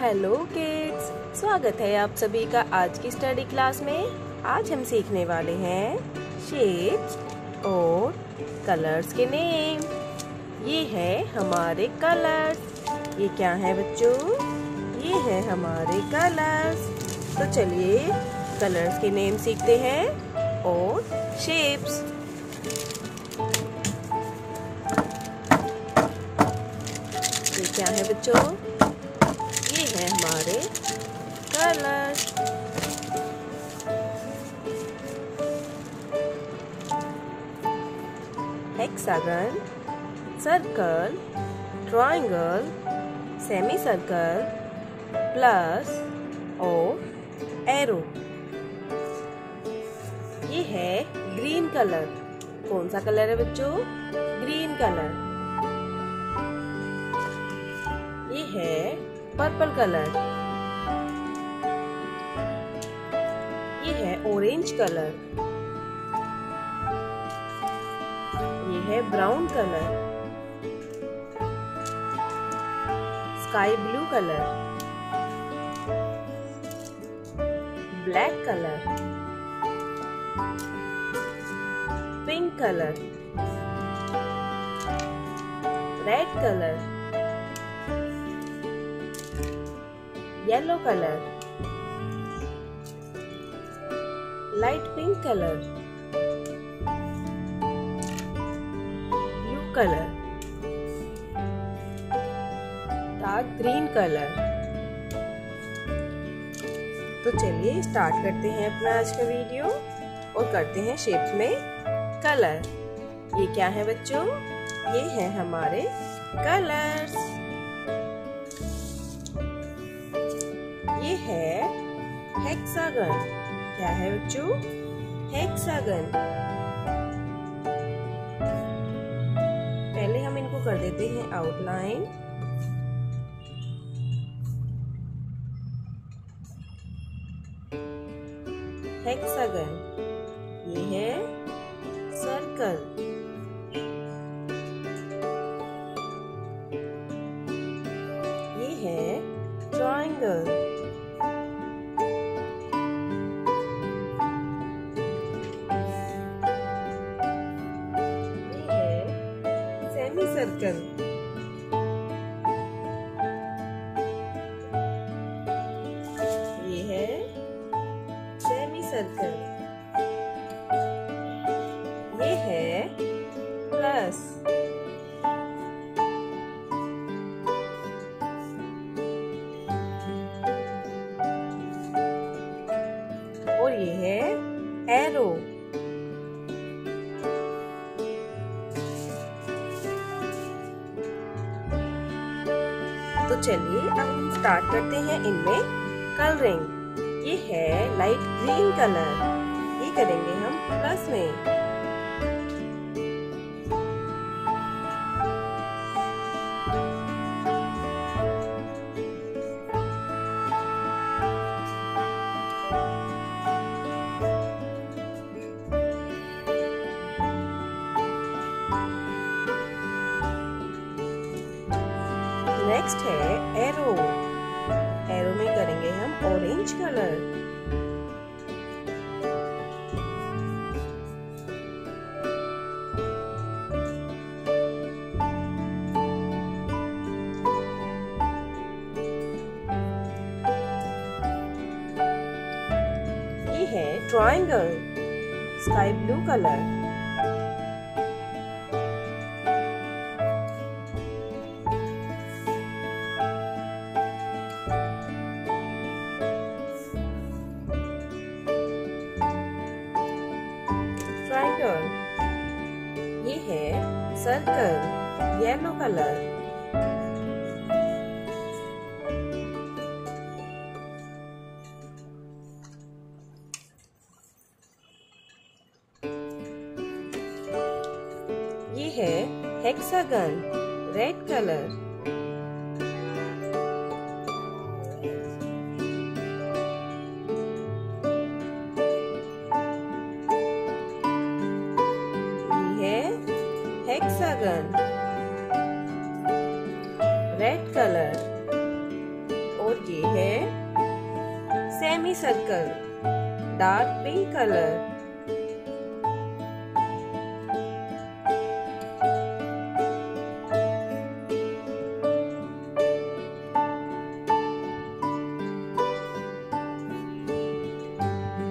Hello kids, स्वागत है आप सभी का आज की स्टडी क्लास में। आज हम सीखने वाले हैं शेप्स और कलर्स के नेम। ये है हमारे कलर्स। ये क्या है बच्चों? ये है हमारे कलर्स। तो चलिए कलर्स के नेम सीखते हैं और शेप्स। ये क्या है बच्चों? ये है हमारे colours. Hexagon, circle, triangle, semi circle, plus और एरो। ये है ग्रीन कलर। कौन सा कलर है बच्चों? Green colour. ये है पर्पल कलर। ये है ऑरेंज कलर। ये है brown colour, sky blue colour, black colour, pink colour, red colour, yellow colour, light pink colour, blue colour, dark green colour. तो चलिए स्टार्ट करते हैं अपना आज का वीडियो और करते हैं शेप्स में कलर। ये क्या है बच्चों? ये है हमारे कलर्स। ये है हेक्सागन। क्या है बच्चों? हेक्सागन। पहले हम इनको कर देते हैं आउटलाइन। हेक्सागन। ये है सर्कल, ये है ट्रायंगल, सर्कल, ये है सेमी सर्कल, ये है प्लस, और ये है एरो। तो चलिए अब स्टार्ट करते हैं इनमें कलरिंग। ये है लाइट ग्रीन कलर। ये करेंगे हम प्लस में। नेक्स्ट है एरो। एरो में करेंगे हम ऑरेंज कलर। ये है ट्रायंगल, स्काई ब्लू कलर। ये है सर्कल, येलो कलर। ये है hexagon, red colour. Hexagon, red colour, और ये है semi circle, dark pink colour.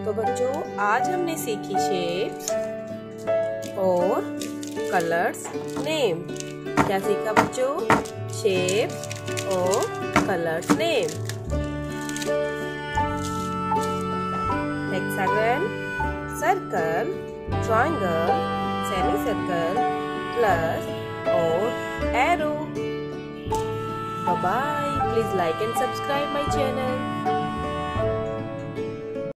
तो बच्चों, आज हमने सीखी शेप्स और कलर्स नेम। क्या सीखा बच्चों? शेप्स और colours name. Hexagon, circle, triangle, semi circle, plus और arrow. Bye. Please like and subscribe my channel.